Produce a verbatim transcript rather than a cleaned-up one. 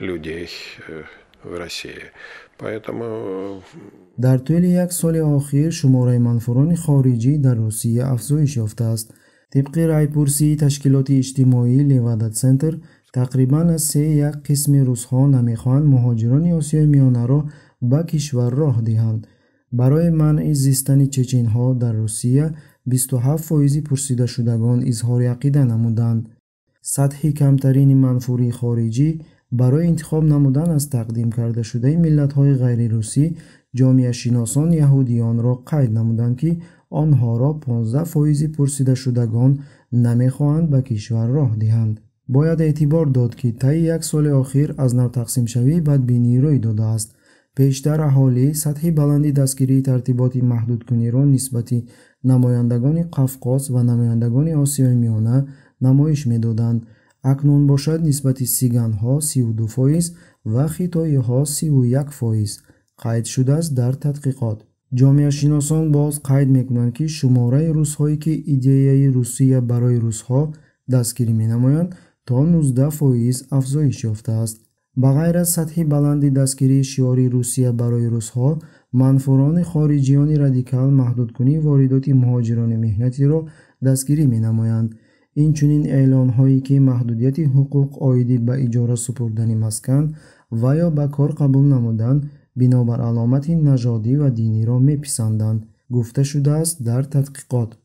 людей в России. Поэтому... در طول یک سال اخیر شماره منفوران خارجی در روسیه افزایش یافته است. طبق رایپرسی تشکیلات اجتماعی لیوادت سنتر تقریباً از سه یک قسم روس‌ها نمی‌خواهند مهاجران آسیای میانه را به کشور راه دهند. برای منع زیستن چچن‌ها در روسیه بیست و هفت فایزی پرسیده شدگان اظهار عقیده نمودند. سطح کمترین منفوری خارجی برای انتخاب نمودن از تقدیم کرده شده ملت‌های غیر روسی، جامعه شناسان یهودیان را قید نمودند که آنها را پانزده فایزی پرسیده شدگان نمی‌خواهند به کشور راه دهند. باید اعتبار داد که طی یک سال اخیر از نو تقسیم شوی بدبینی روی داده است. پیشتر اهالی سطح بلندی دستگیری ترتیباتی محدودکنی را نسبتی نمایندگان قفقاز و نمایندگان آسیای میانه نمایش می‌دادند. اکنون باشد نسبت سیگان‌ها سی و دو فایز و خیتایی‌ها سی و یک فایز قید شده است. در تحقیقات جامعه شناسان باز قید می‌کنند که شماره روس‌هایی که ایدئیای روسیه برای روس‌ها دستگیری می‌نمایند تا نوزده فایز افزایش یافته است. بغیر از سطح بلندی دستگیری شعاری روسیه برای روس‌ها، منفوران خارجیان رادیکال محدودکنی واردات مهاجران مهنتی را دستگیری می‌نمایند. اینچنین اعلان‌هایی که محدودیت حقوق عاید به اجاره سپردن مسکن و یا به کار قبول نمودن بنابر علامت نژادی و دینی را می‌پسندند. گفته شده است در تحقیقات